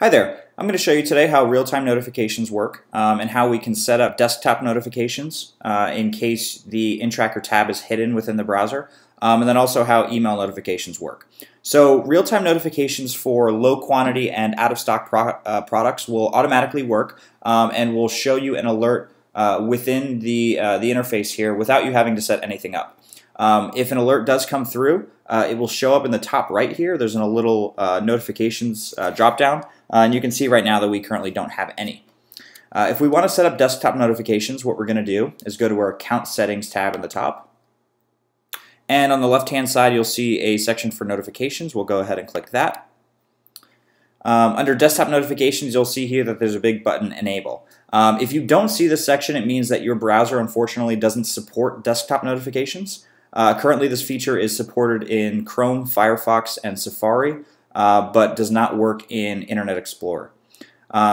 Hi there, I'm going to show you today how real-time notifications work and how we can set up desktop notifications in case the Intrakr tab is hidden within the browser, and then also how email notifications work. So real-time notifications for low quantity and out-of-stock products will automatically work and will show you an alert within the interface here without you having to set anything up. If an alert does come through, it will show up in the top right here. There's a little notifications drop-down, and you can see right now that we currently don't have any. If we want to set up desktop notifications, what we're going to do is go to our Account Settings tab in the top. And on the left-hand side, you'll see a section for notifications. We'll go ahead and click that. Under desktop notifications, you'll see here that there's a big button, Enable. If you don't see this section, it means that your browser, unfortunately, doesn't support desktop notifications. Currently, this feature is supported in Chrome, Firefox, and Safari, but does not work in Internet Explorer.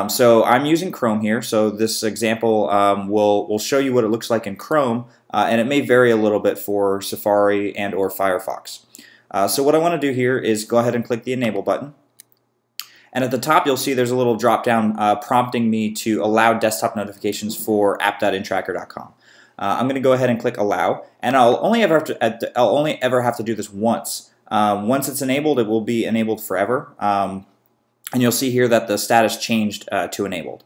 So I'm using Chrome here, so this example will show you what it looks like in Chrome, and it may vary a little bit for Safari and or Firefox. So what I want to do here is go ahead and click the Enable button. And at the top you'll see there's a little drop down prompting me to allow desktop notifications for app.intrakr.com. I'm going to go ahead and click Allow, and I'll only ever have to do this once. Once it's enabled, it will be enabled forever. And you'll see here that the status changed to enabled.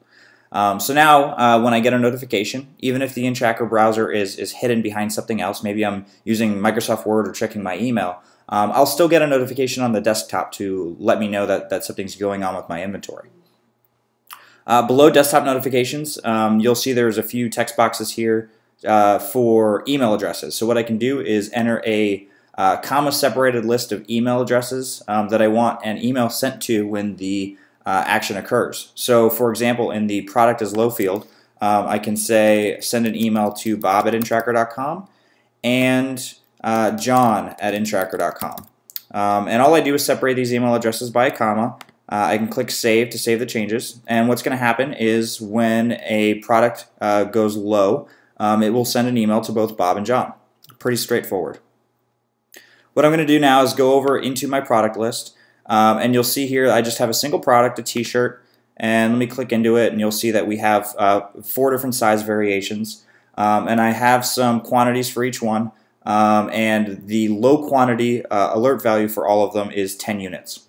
So now when I get a notification, even if the Intrakr browser is hidden behind something else, maybe I'm using Microsoft Word or checking my email, I'll still get a notification on the desktop to let me know that something's going on with my inventory. Below desktop notifications, you'll see there's a few text boxes here for email addresses. So what I can do is enter a comma-separated list of email addresses that I want an email sent to when the action occurs. So, for example, in the product is low field, I can say send an email to bob@intrakr.com and john@intrakr.com. And all I do is separate these email addresses by a comma. I can click Save to save the changes. And what's going to happen is when a product goes low, it will send an email to both Bob and John. Pretty straightforward. What I'm going to do now is go over into my product list, and you'll see here I just have a single product, a t-shirt, and let me click into it, and you'll see that we have 4 different size variations, and I have some quantities for each one, and the low quantity alert value for all of them is 10 units.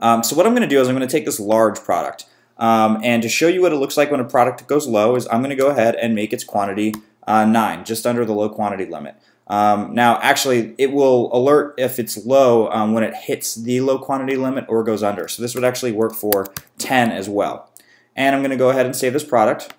So what I'm going to do is I'm going to take this large product, and to show you what it looks like when a product goes low is I'm going to go ahead and make its quantity 9, just under the low quantity limit. Now, actually, it will alert if it's low when it hits the low quantity limit or goes under. So this would actually work for 10 as well. And I'm going to go ahead and save this product.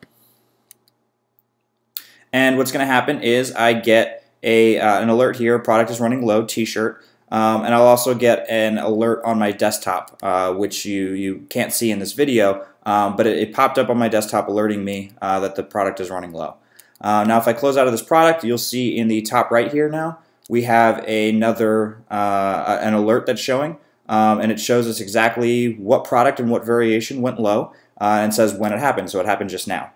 And what's going to happen is I get an alert here, product is running low, t-shirt, and I'll also get an alert on my desktop, which you can't see in this video, but it popped up on my desktop alerting me that the product is running low. Now if I close out of this product, you'll see in the top right here now, we have another an alert that's showing, and it shows us exactly what product and what variation went low, and says when it happened, so it happened just now.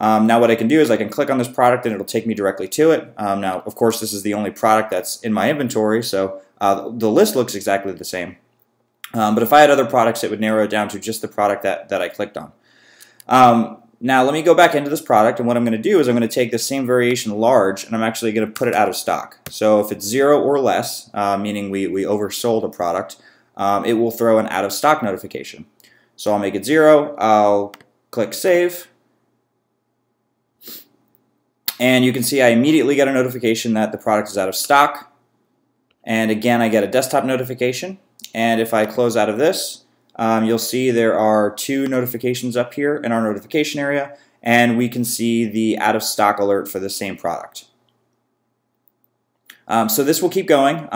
Now what I can do is I can click on this product and it'll take me directly to it. Now of course this is the only product that's in my inventory, so the list looks exactly the same. But if I had other products, it would narrow it down to just the product that I clicked on. Now let me go back into this product, and what I'm going to do is I'm going to take the same variation large, and I'm actually going to put it out of stock. So if it's 0 or less, meaning we oversold a product, it will throw an out of stock notification. So I'll make it 0, I'll click Save, and you can see I immediately get a notification that the product is out of stock, and again I get a desktop notification, and if I close out of this, you'll see there are 2 notifications up here in our notification area, and we can see the out of stock alert for the same product. So this will keep going.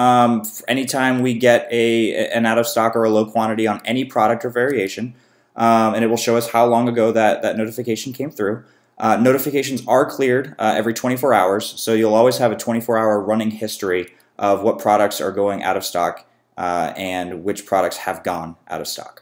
Anytime we get an out of stock or a low quantity on any product or variation, and it will show us how long ago that notification came through. Notifications are cleared every 24 hours, so you'll always have a 24-hour running history of what products are going out of stock and which products have gone out of stock.